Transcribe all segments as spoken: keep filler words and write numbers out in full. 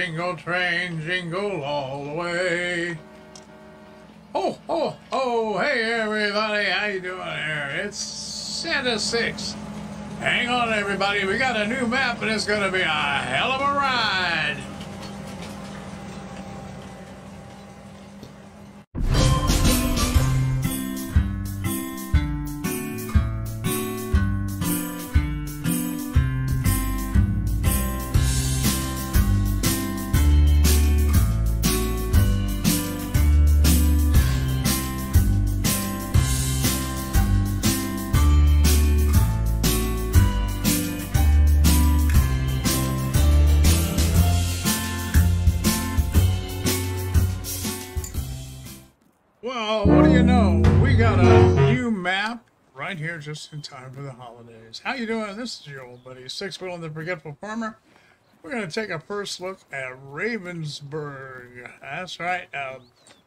jingle train, jingle all the way. Oh, oh, oh, hey everybody, how you doing here? It's Santa six. Hang on everybody, we got a new map and it's going to be a hell of a ride. Here just in time for the holidays. How you doing? This is your old buddy Six Wheel and the Forgetful Farmer. We're going to take a first look at Ravensberg. That's right, a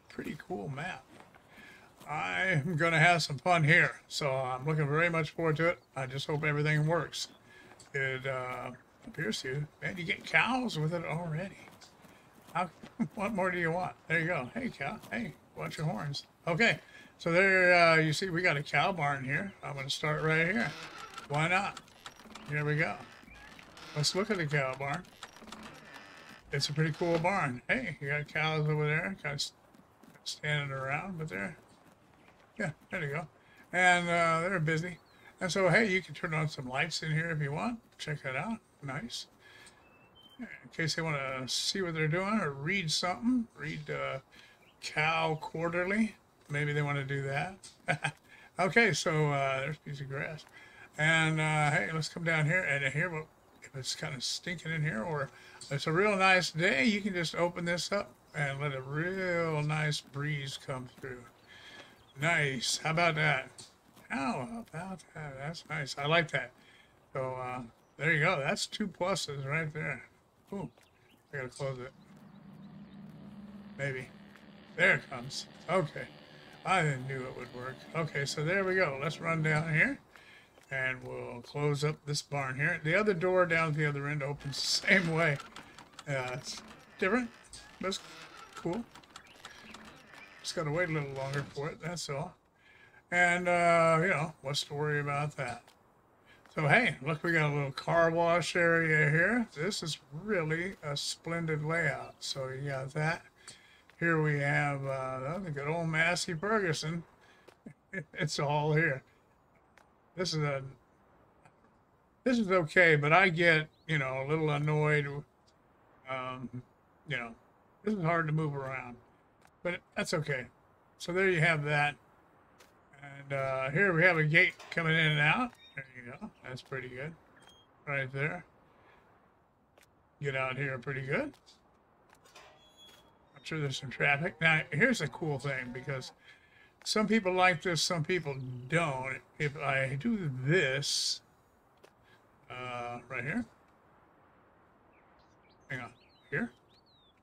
pretty cool map. I'm going to have some fun here, so I'm looking very much forward to it. I just hope everything works. It uh, appears to. Man, you get cows with it already. How, what more do you want? There you go. Hey, cow. Hey, watch your horns. Okay. So there, uh, you see, we got a cow barn here. I'm going to start right here. Why not? Here we go. Let's look at the cow barn. It's a pretty cool barn. Hey, you got cows over there, kind of standing around, but they're, yeah, there you go. And uh, they're busy. And so, hey, you can turn on some lights in here if you want. Check that out. Nice. In case they want to see what they're doing or read something, read uh, Cow Quarterly. Maybe they want to do that. Okay, so uh, there's a piece of grass. And uh, hey, let's come down here. And here, well, if it's kind of stinking in here or it's a real nice day, you can just open this up and let a real nice breeze come through. Nice. How about that? How about that? That's nice. I like that. So uh, there you go. That's two pluses right there. Boom. I got to close it. Maybe. There it comes. Okay. I knew it would work. Okay, so there we go. Let's run down here, and we'll close up this barn here. The other door down at the other end opens the same way. Uh, it's different, but it's cool. Just got to wait a little longer for it, that's all. And, uh, you know, what's to worry about that? So, hey, look, we got a little car wash area here. This is really a splendid layout, so you got that. Here we have uh, the good old Massey Ferguson. It's all here. This is a this is okay, but I get you know a little annoyed. Um, you know, this is hard to move around, but that's okay. So there you have that. And uh, here we have a gate coming in and out. There you go. That's pretty good, right there. Get out here, pretty good. Sure, there's some traffic. Now, here's a cool thing, because some people like this, some people don't. If I do this, uh, right here, hang on, here,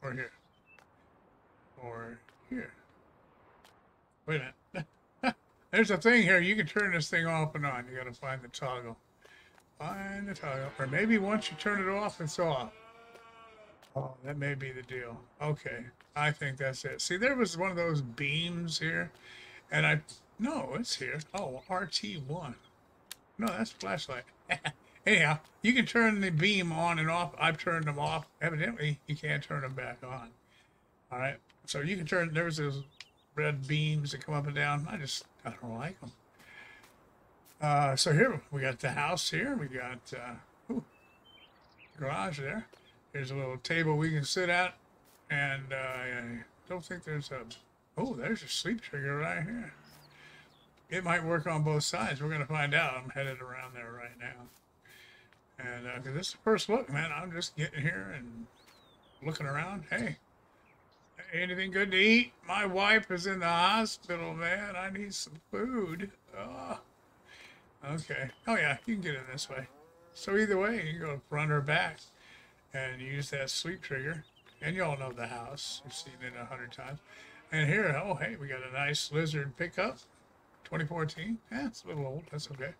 or here, or here. Wait a minute. There's a thing here. You can turn this thing off and on. You got to find the toggle. Find the toggle. Or maybe once you turn it off, it's off. Oh, that may be the deal. Okay, I think that's it. See, there was one of those beams here, and I... No, it's here. Oh, R T one. No, that's flashlight. Anyhow, you can turn the beam on and off. I've turned them off. Evidently, you can't turn them back on. All right, so you can turn... There was those red beams that come up and down. I just... I don't like them. Uh, so here, we got the house here. We got uh, ooh, garage there. Here's a little table we can sit at, and uh, I don't think there's a... Oh, there's a sleep trigger right here. It might work on both sides. We're going to find out. I'm headed around there right now. And uh, 'cause this is the first look, man. I'm just getting here and looking around. Hey, anything good to eat? My wife is in the hospital, man. I need some food. Oh. Okay. Oh, yeah, you can get in this way. So either way, you can go front or back. And use that sleep trigger. And you all know the house. You've seen it a hundred times. And here, oh, hey, we got a nice Lizard pickup. twenty fourteen. Yeah, it's a little old. That's okay.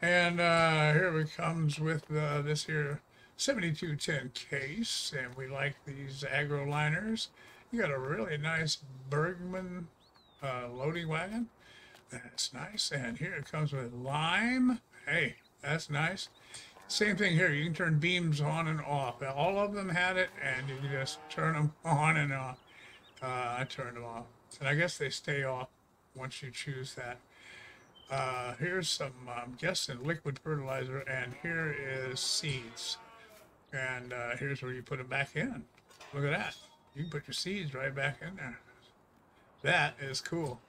And uh, here it comes with uh, this here seventy-two ten case, and we like these agro liners. You got a really nice Bergman uh, loading wagon. That's nice. And here it comes with lime. Hey, that's nice. Same thing here. You can turn beams on and off. All of them had it, and you can just turn them on and off. Uh, I turned them off. And I guess they stay off once you choose that. Uh, here's some, I'm guessing, liquid fertilizer, and here is seeds. And uh, here's where you put them back in. Look at that. You can put your seeds right back in there. That is cool.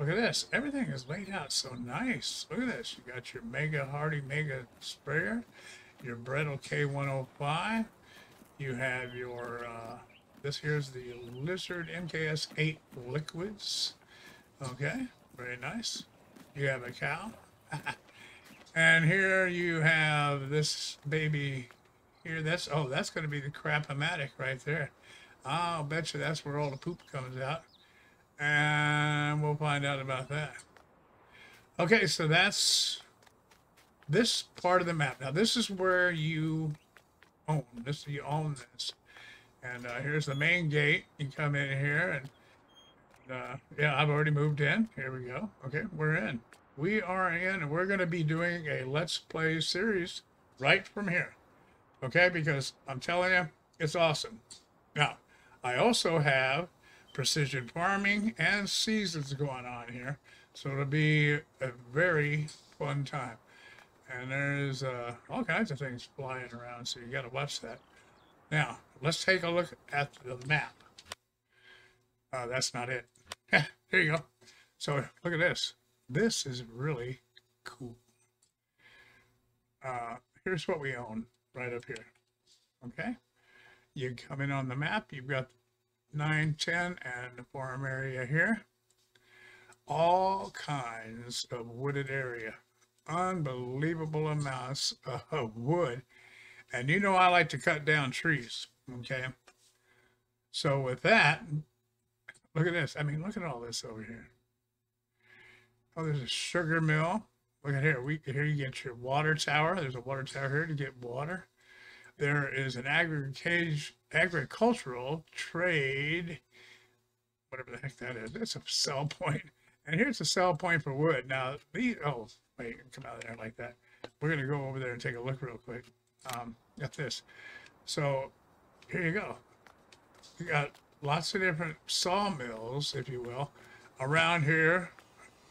Look at this. Everything is laid out so nice. Look at this. You got your Mega Hardy Mega Sprayer, your Brettel K one oh five. You have your, uh, this here's the Lizard M K S eight liquids. Okay, very nice. You have a cow. And here you have this baby here. That's, oh, that's going to be the Crappomatic right there. I'll bet you that's where all the poop comes out. And we'll find out about that. Okay, so that's this part of the map. Now, this is where you own. This you own this. And uh, here's the main gate. You come in here, and uh, yeah, I've already moved in. Here we go. Okay, we're in. We are in, and we're going to be doing a Let's Play series right from here. Okay, because I'm telling you, it's awesome. Now, I also have Precision Farming and Seasons going on here, so it'll be a very fun time. And there's uh, all kinds of things flying around, so you got to watch that. Now let's take a look at the map. Uh, that's not it. Here you go. So look at this. This is really cool. Uh, here's what we own right up here. Okay, you come in on the map. You've got nine, ten, and the farm area here. All kinds of wooded area. Unbelievable amounts of wood. And you know I like to cut down trees, okay? So with that, look at this. I mean, look at all this over here. Oh, there's a sugar mill. Look at here. We, here you get your water tower. There's a water tower here to get water. There is an agriculture agricultural trade, whatever the heck that is. That's a sell point. And here's a sell point for wood. Now, these, oh, wait, come out of there like that. We're going to go over there and take a look real quick um, at this. So here you go. You got lots of different sawmills, if you will, around here.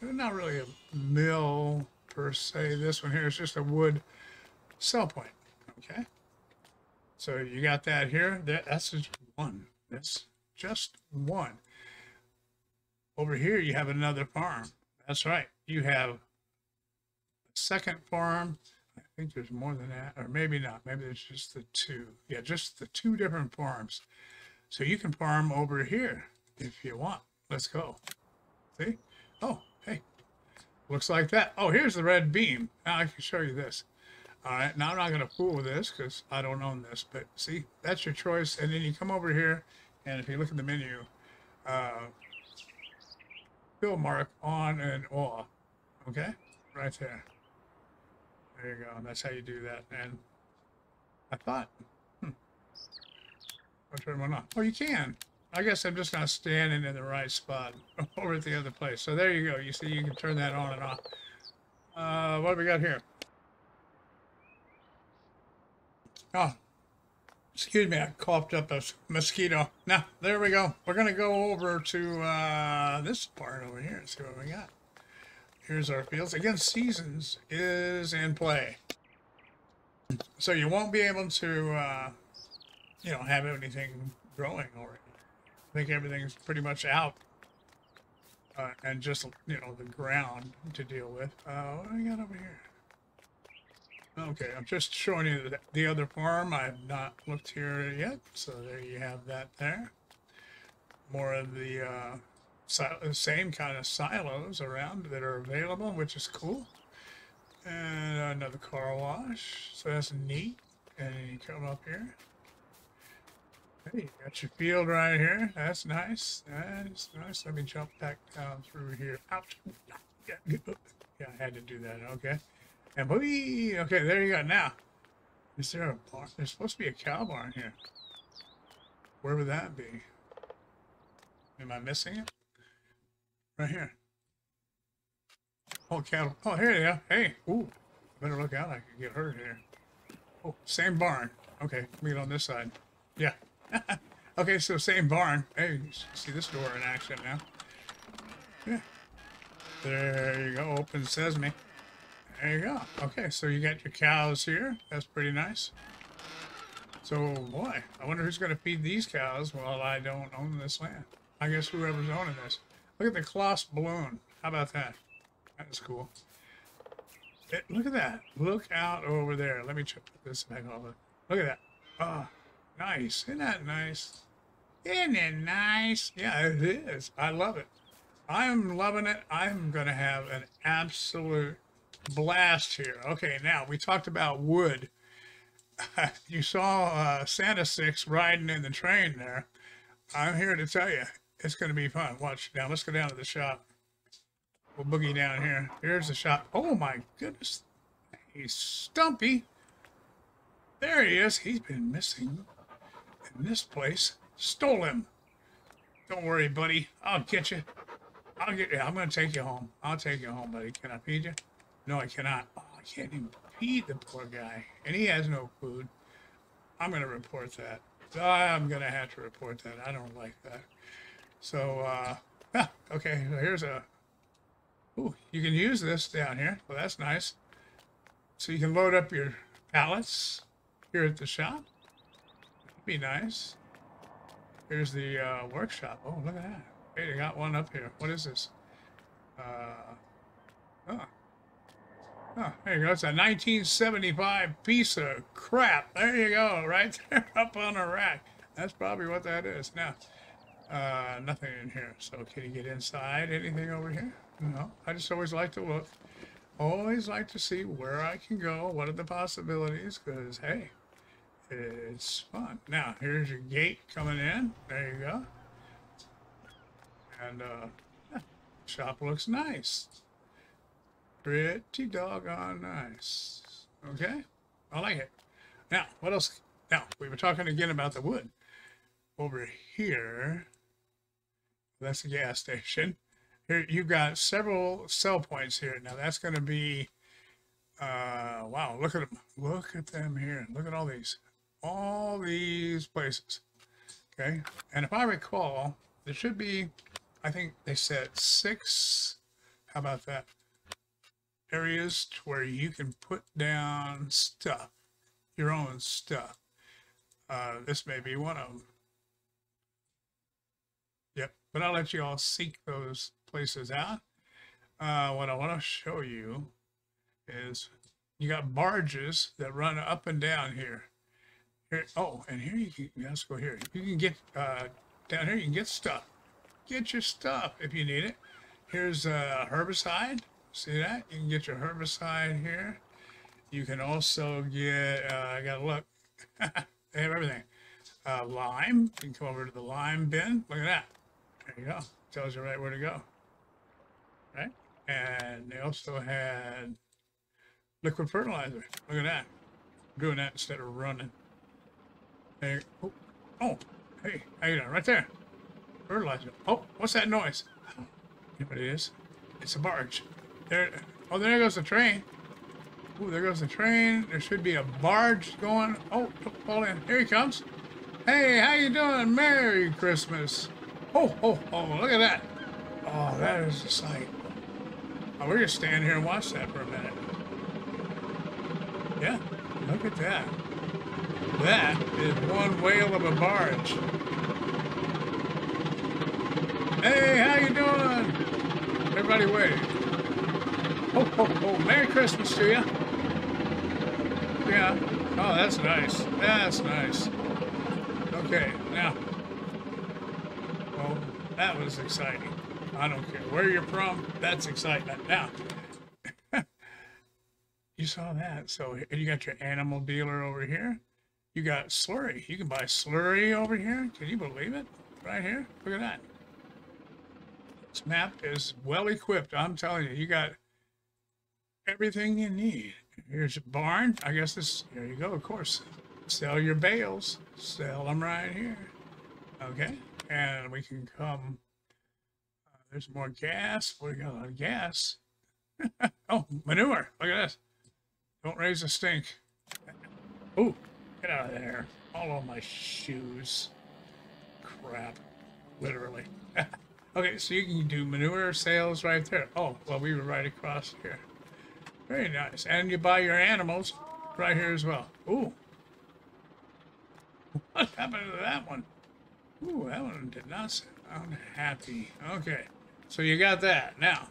They're not really a mill per se. This one here is just a wood sell point, okay? So you got that here. That, that's just one. That's just one. Over here, you have another farm. That's right. You have a second farm. I think there's more than that, or maybe not. Maybe there's just the two. Yeah, just the two different farms. So you can farm over here if you want. Let's go. See? Oh, hey. Looks like that. Oh, here's the red beam. Now I can show you this. All right, now I'm not going to fool with this because I don't own this, but see, that's your choice. And then you come over here, and if you look at the menu, uh, fill mark on and off, okay? Right there. There you go, and that's how you do that. And I thought, hmm, I'll turn one on. Oh, you can. I guess I'm just not standing in the right spot over at the other place. So there you go. You see, you can turn that on and off. Uh, what have we got here? Oh, excuse me, I coughed up a mosquito. Now, there we go. We're going to go over to uh, this part over here and see what we got. Here's our fields. Again, Seasons is in play. So you won't be able to, uh, you know, have anything growing already. I think everything's pretty much out. Uh, and just, you know, the ground to deal with. Uh, what do we got over here? Okay, I'm just showing you the other farm. I've not looked here yet, so there you have that there. More of the uh, si same kind of silos around that are available, which is cool. And another car wash, so that's neat. And you come up here. Hey, you got your field right here. That's nice. That's nice. Let me jump back down through here. Ouch. Yeah, I had to do that. Okay. And we, okay, there you go. Now, Is there a block? There's supposed to be a cow barn here. Where would that be? Am I missing it? Right here. Oh, cattle. Oh, here they are. Hey. Ooh. Better look out. I could get hurt here. Oh, same barn. Okay. Meet on this side. Yeah. Okay, so same barn. Hey, you see this door in action now. Yeah. There you go. Open sesame. There you go. Okay, so you got your cows here. That's pretty nice. So, boy, I wonder who's going to feed these cows while I don't own this land. I guess whoever's owning this. Look at the Kloss balloon. How about that? That's cool. It, look at that. Look out over there. Let me check this back over. Look at that. Oh, nice. Isn't that nice? Isn't it nice? Yeah, it is. I love it. I'm loving it. I'm going to have an absolute blast here. Okay, now we talked about wood. You saw uh, Santa Six riding in the train there. I'm here to tell you, it's going to be fun. Watch now. Let's go down to the shop. We'll boogie down here. Here's the shop. Oh my goodness, he's Stumpy. There he is. He's been missing, and this place stole him. Don't worry, buddy. I'll get you. I'll get you. I'm going to take you home. I'll take you home, buddy. Can I feed you? No, I cannot. Oh, I can't even feed the poor guy. And he has no food. I'm going to report that. I'm going to have to report that. I don't like that. So, uh, ah, okay, so here's a... Ooh, you can use this down here. Well, that's nice. So you can load up your pallets here at the shop. That'd be nice. Here's the uh, workshop. Oh, look at that. Hey, they got one up here. What is this? Uh, oh. Oh, there you go. It's a nineteen seventy-five piece of crap. There you go, right there up on a rack. That's probably what that is. Now, uh, nothing in here. So can you get inside? Anything over here? No. I just always like to look. Always like to see where I can go. What are the possibilities? Because, hey, it's fun. Now, here's your gate coming in. There you go. And uh, shop looks nice. Pretty doggone nice. Okay, I like it. Now, what else? Now, we were talking again about the wood. Over here, that's the gas station. Here, you've got several sell points here. Now, that's going to be, uh, wow, look at them. Look at them here. Look at all these. All these places. Okay, and if I recall, there should be, I think they said six. How about that? Areas to where you can put down stuff, your own stuff. Uh, this may be one of them. Yep, but I'll let you all seek those places out. Uh, what I want to show you is you got barges that run up and down here. Here, oh, and here you can, let's go here. You can get, uh, down here you can get stuff. Get your stuff if you need it. Here's a herbicide. See that? You can get your herbicide here. You can also get, uh, I gotta look, they have everything. Uh, lime, you can come over to the lime bin. Look at that. There you go. Tells you right where to go. Right? And they also had liquid fertilizer. Look at that. I'm doing that instead of running. There you go. Oh, oh, hey, how you doing? Right there. Fertilizer. Oh, what's that noise? You know what it is? It's a barge. There, oh, there goes the train. Oh, there goes the train. There should be a barge going. Oh, fall in. Here he comes. Hey, how you doing? Merry Christmas. Oh, oh, oh, look at that. Oh, that is a sight. Oh, we're just standing here and watch that for a minute. Yeah, look at that. That is one whale of a barge. Hey, how you doing? Everybody wave. Oh, oh, oh, Merry Christmas to you. Yeah. Oh, that's nice. That's nice. Okay, now. Oh, that was exciting. I don't care where you're from. That's excitement. Now, you saw that. So you got your animal dealer over here. You got slurry. You can buy slurry over here. Can you believe it? Right here. Look at that. This map is well equipped. I'm telling you, you got everything you need. Here's your barn. I guess this, there you go, of course. Sell your bales. Sell them right here. Okay. And we can come. Uh, there's more gas. What do we got on gas? Oh, manure. Look at this. Don't raise a stink. Ooh, get out of there. All on my shoes. Crap. Literally. Okay, so you can do manure sales right there. Oh, well, we were right across here. Very nice. And you buy your animals right here as well. Ooh. What happened to that one? Ooh, that one did not sound happy. Okay, so you got that. Now,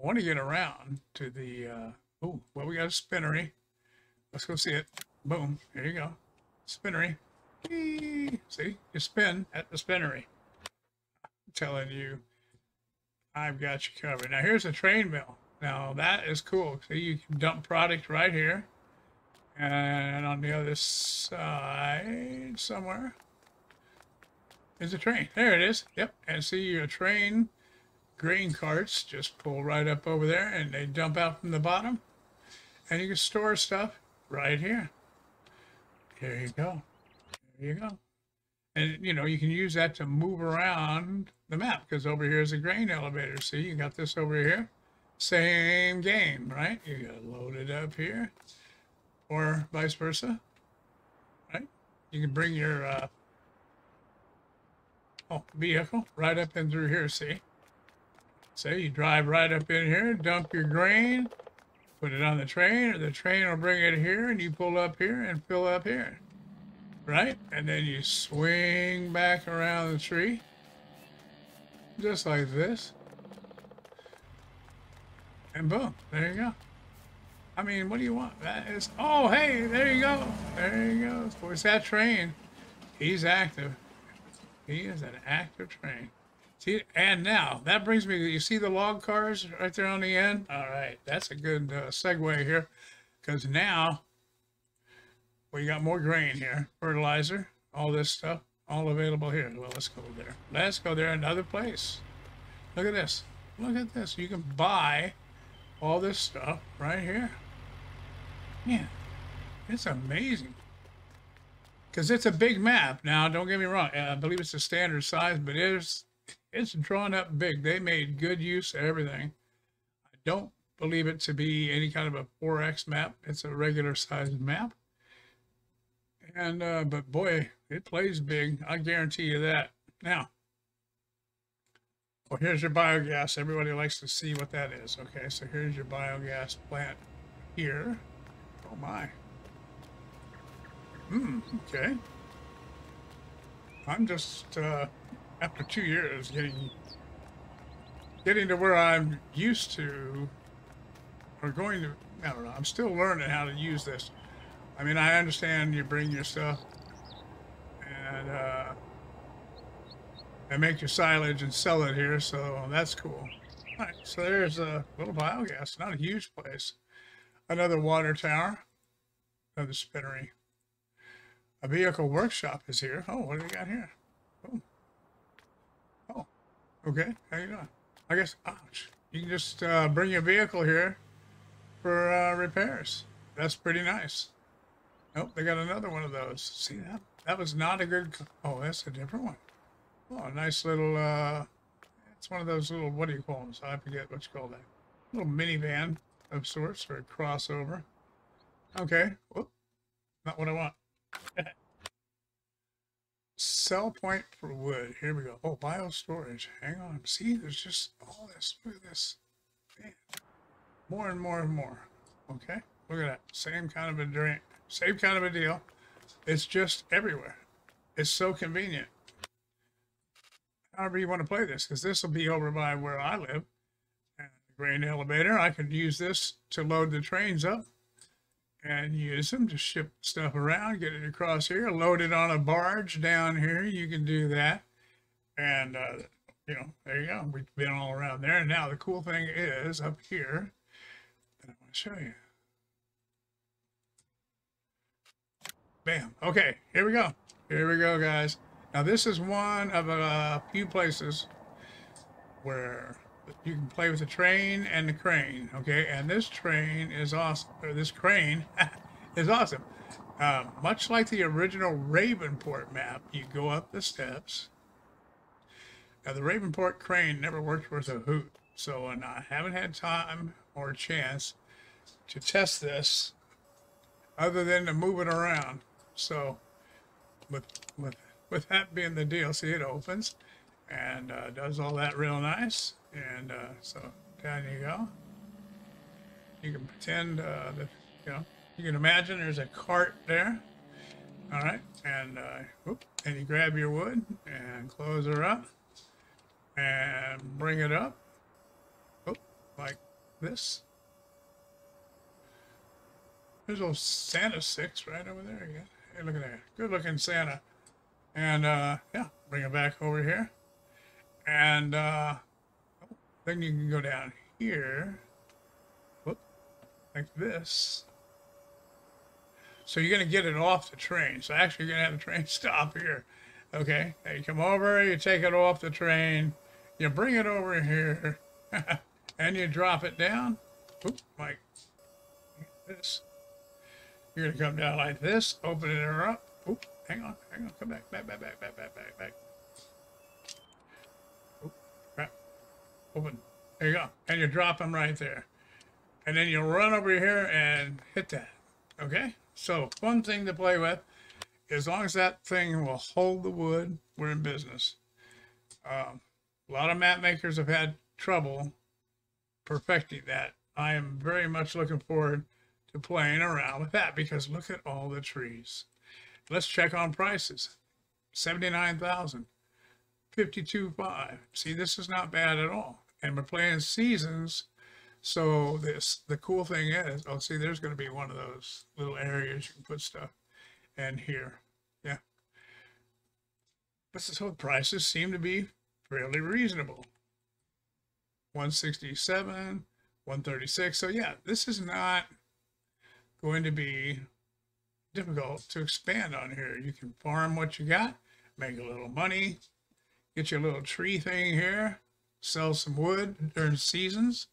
I want to get around to the... Uh, ooh, well, we got a spinnery. Let's go see it. Boom. Here you go. Spinnery. Eee. See? You spin at the spinnery. I'm telling you, I've got you covered. Now, here's a train mill. Now, that is cool. See, you can dump product right here. And on the other side, somewhere, is a train. There it is. Yep. And see your train grain carts just pull right up over there, and they dump out from the bottom. And you can store stuff right here. There you go. There you go. And, you know, you can use that to move around the map, because over here is a grain elevator. See, you got this over here. Same game, right? You got loaded up here. Or vice versa, right? You can bring your uh, oh, vehicle right up in through here, see? Say you drive right up in here, dump your grain, put it on the train, or the train will bring it here, and you pull up here and fill up here, right? And then you swing back around the tree, just like this. And boom, there you go. I mean, what do you want? That is, oh, hey, there you go. There you go. Of course, that train, he's active. He is an active train. See, and now, that brings me to, you see the log cars right there on the end? All right, that's a good uh, segue here, because now we got more grain here, fertilizer, all this stuff, all available here. Well, let's go there. Let's go there, another place. Look at this. Look at this. You can buy all this stuff right here. Yeah, it's amazing, because it's a big map. Now, don't get me wrong, I believe it's a standard size, but it's it's drawn up big. They made good use of everything. I don't believe it to be any kind of a four X map. It's a regular sized map, and uh, but boy, it plays big. I guarantee you that. Now, well, here's your biogas. Everybody likes to see what that is. Okay, so here's your biogas plant here. Oh my. Hmm, okay. I'm just, uh, after two years, getting, getting to where I'm used to, or going to, I don't know, I'm still learning how to use this. I mean, I understand you bring your stuff, and, uh, and make your silage and sell it here, so that's cool. All right, so there's a little biogas, not a huge place. Another water tower, another spinnery. A vehicle workshop is here. Oh, what do we got here? Oh, oh. Okay, how you doing? I guess, ouch. You can just uh, bring your vehicle here for uh, repairs. That's pretty nice. Nope, they got another one of those. See that? That was not a good, oh, that's a different one. Oh, nice little, uh, it's one of those little, what do you call them? So I forget what you call that. Little minivan of sorts, or a crossover. Okay. Whoop. Not what I want. Sell point for wood. Here we go. Oh, bio storage. Hang on. See, there's just all this. Look at this. Man. More and more and more. Okay. Look at that. Same kind of a drink. Same kind of a deal. It's just everywhere. It's so convenient. However you want to play this, because this will be over by where I live, and the grain elevator. I could use this to load the trains up and use them to ship stuff around, get it across here, load it on a barge down here. You can do that, and uh, you know, there you go. We've been all around there. And now the cool thing is up here that I want to show you. Bam. Okay, here we go. Here we go, guys. Now, this is one of a few places where you can play with the train and the crane, okay? And this train is awesome, or this crane is awesome. Uh, much like the original Ravenport map, you go up the steps. Now, the Ravenport crane never worked worth a hoot, so and I haven't had time or chance to test this other than to move it around. So, with, with, with that being the deal, see, it opens and uh, does all that real nice. And uh, so down you go. You can pretend uh, that, you know, you can imagine there's a cart there. All right, and uh, whoop, and you grab your wood and close her up and bring it up, whoop, like this. There's old Santa six right over there again. Hey, look at that, good-looking Santa. And uh, yeah, bring it back over here, and uh, then you can go down here, whoop, like this. So you're going to get it off the train. So actually, you're going to have the train stop here. Okay, now you come over, you take it off the train, you bring it over here, and you drop it down, whoop, like this. You're going to come down like this, open it up, whoop, hang on, hang on, come back, back, back, back, back, back, back, back. Open. There you go. And you drop them right there. And then you run over here and hit that. Okay? So, fun thing to play with. As long as that thing will hold the wood, we're in business. Um, a lot of map makers have had trouble perfecting that. I am very much looking forward to playing around with that because look at all the trees. Let's check on prices. seventy-nine thousand dollars. fifty-two point five. See, this is not bad at all. And we're playing Seasons, so this the cool thing is, oh, see, there's going to be one of those little areas you can put stuff in here. Yeah. But so the prices seem to be fairly reasonable. one sixty-seven, one thirty-six. So yeah, this is not going to be difficult to expand on here. You can farm what you got, make a little money. Get your little tree thing here, sell some wood during seasons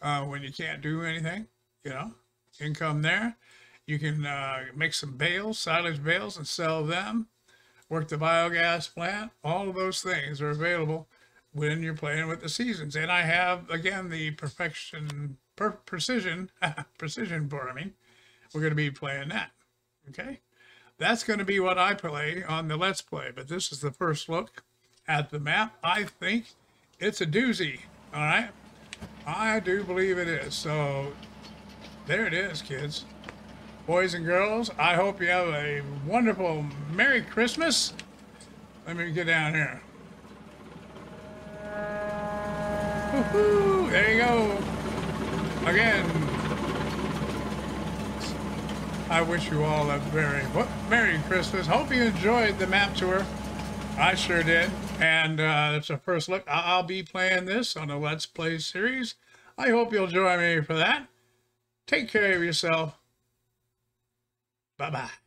uh, when you can't do anything, you know, income there. You can uh, make some bales, silage bales, and sell them, work the biogas plant. All of those things are available when you're playing with the seasons. And I have, again, the perfection, per precision, precision farming. We're going to be playing that, okay? That's going to be what I play on the Let's Play, but this is the first look at the map. I think it's a doozy. All right, I do believe it is. So there it is, kids, boys and girls. I hope you have a wonderful Merry Christmas. Let me get down here. Woohoo! There you go again. I wish you all a very Merry Christmas. Hope you enjoyed the map tour. I sure did. And uh, that's a first look. I'll be playing this on a Let's Play series. I hope you'll join me for that. Take care of yourself. Bye-bye.